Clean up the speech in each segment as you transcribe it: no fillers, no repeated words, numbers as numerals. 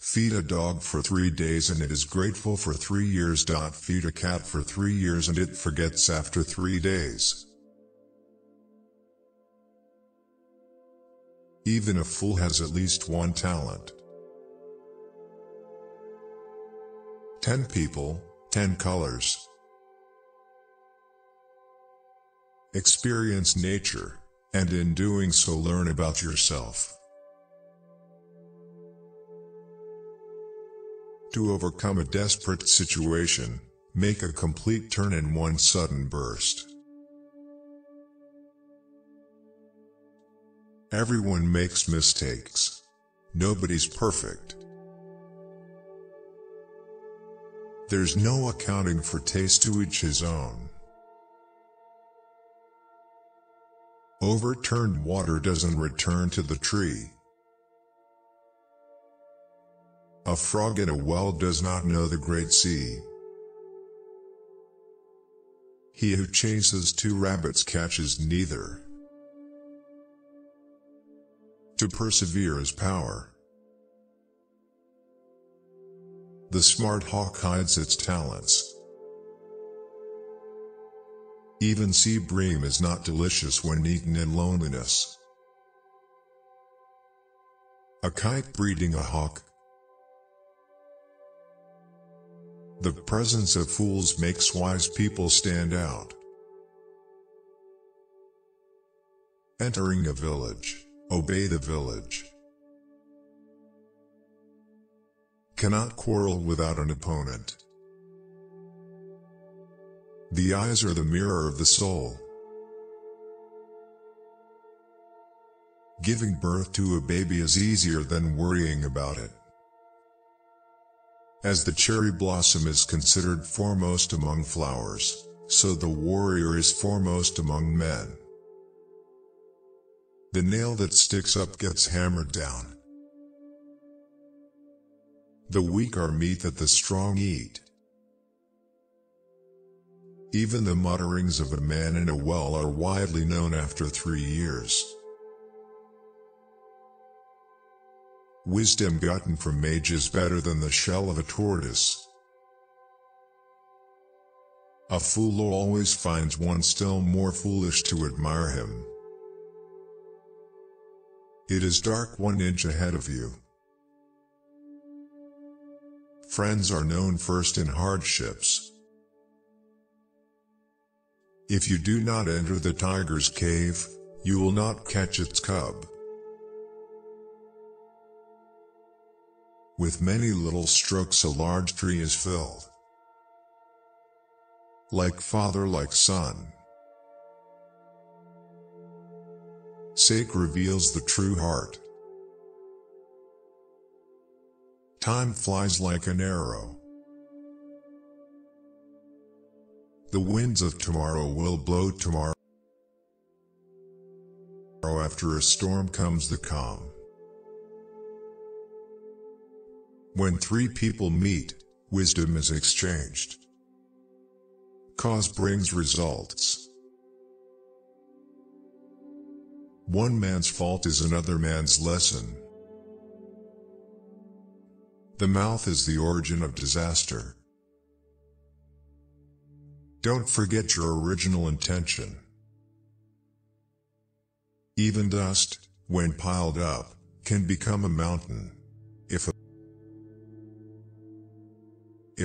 Feed a dog for 3 days and it is grateful for 3 years. Feed a cat for 3 years and it forgets after 3 days. Even a fool has at least one talent. 10 people, 10 colors. Experience nature, and in doing so learn about yourself. To overcome a desperate situation, make a complete turn in one sudden burst. Everyone makes mistakes. Nobody's perfect. There's no accounting for taste, to each his own. Overturned water doesn't return to the tree. A frog in a well does not know the great sea. He who chases 2 rabbits catches neither. To persevere is power. The smart hawk hides its talents. Even sea bream is not delicious when eaten in loneliness. A kite breeding a hawk. The presence of fools makes wise people stand out. Entering a village, obey the village. Cannot quarrel without an opponent. The eyes are the mirror of the soul. Giving birth to a baby is easier than worrying about it. As the cherry blossom is considered foremost among flowers, so the warrior is foremost among men. The nail that sticks up gets hammered down. The weak are meat that the strong eat. Even the mutterings of a man in a well are widely known after 3 years. Wisdom gotten from age is better than the shell of a tortoise. A fool always finds one still more foolish to admire him. It is dark 1 inch ahead of you. Friends are known first in hardships. If you do not enter the tiger's cave, you will not catch its cub. With many little strokes a large tree is filled. Like father, like son. Sake reveals the true heart. Time flies like an arrow. The winds of tomorrow will blow tomorrow. After a storm comes the calm. When 3 people meet, wisdom is exchanged. Cause brings results. 1 man's fault is another man's lesson. The mouth is the origin of disaster. Don't forget your original intention. Even dust, when piled up, can become a mountain.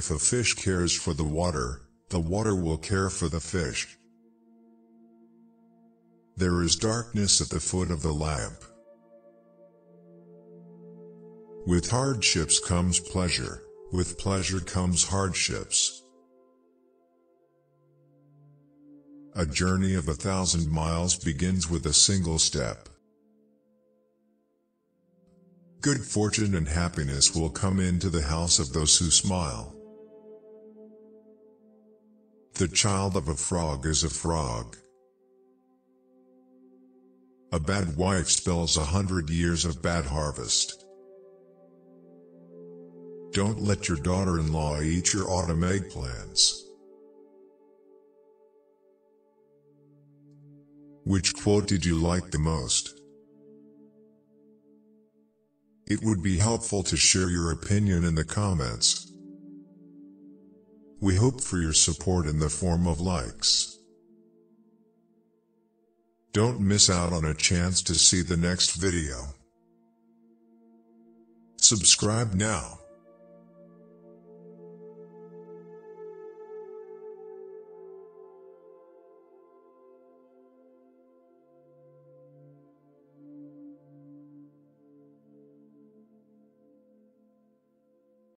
If a fish cares for the water will care for the fish. There is darkness at the foot of the lamp. With hardships comes pleasure, with pleasure comes hardships. A journey of 1,000 miles begins with a single step. Good fortune and happiness will come into the house of those who smile. The child of a frog is a frog. A bad wife spells 100 years of bad harvest. Don't let your daughter-in-law eat your autumn eggplants. Which quote did you like the most? It would be helpful to share your opinion in the comments. We hope for your support in the form of likes. Don't miss out on a chance to see the next video. Subscribe now.